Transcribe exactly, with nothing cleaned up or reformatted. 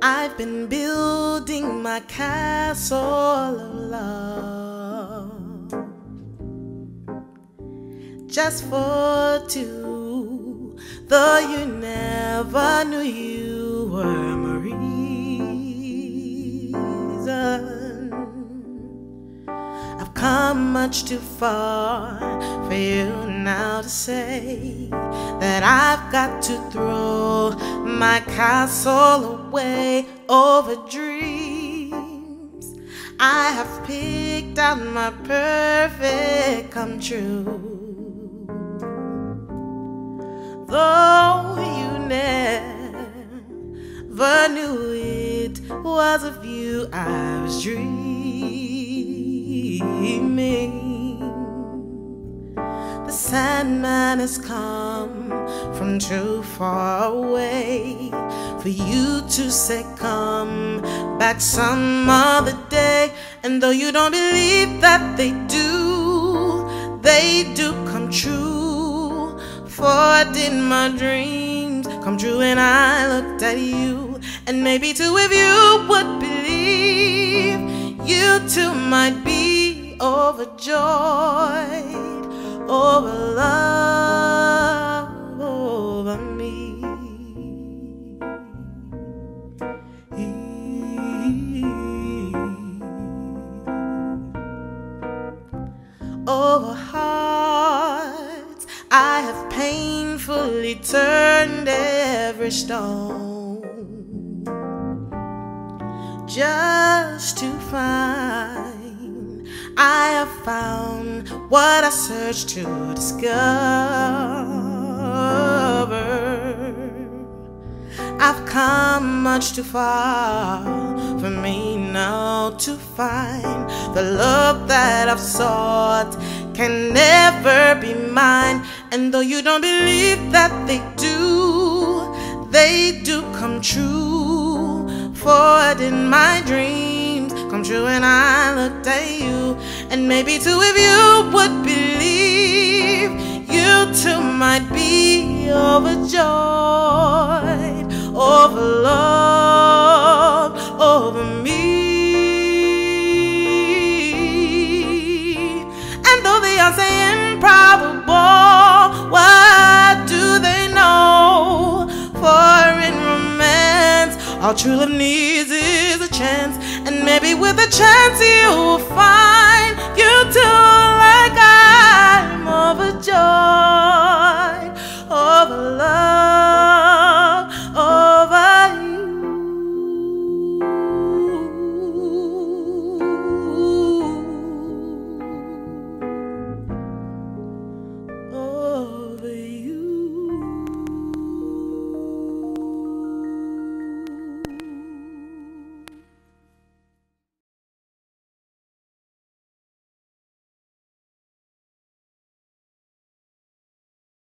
I've been building my castle of love just for two, though you never knew you were my reason. I've come much too far for you now to say that I've got to throw my castle away over dreams I have picked out, my perfect come true. Though you never knew it was of you I was dreaming. The Sandman has come from too far away for you to say come back some other day. And though you don't believe that they do, they do come true. For did my dreams come true when I looked at you? And maybe too, if you would believe, you too might be overjoyed over love, over me. Over hearts I have painfully turned every stone just to find I have found what I searched to discover. I've come much too far for me now to find the love that I've sought can never be mine. And though you don't believe that they do, they do come true. For did my dreams come true when I looked at you? And maybe too, if you would believe, you too might be overjoyed over love, over me. And though they are saying probable, what do they know? For in romance, all true love needs is a chance. And maybe with a chance you'll find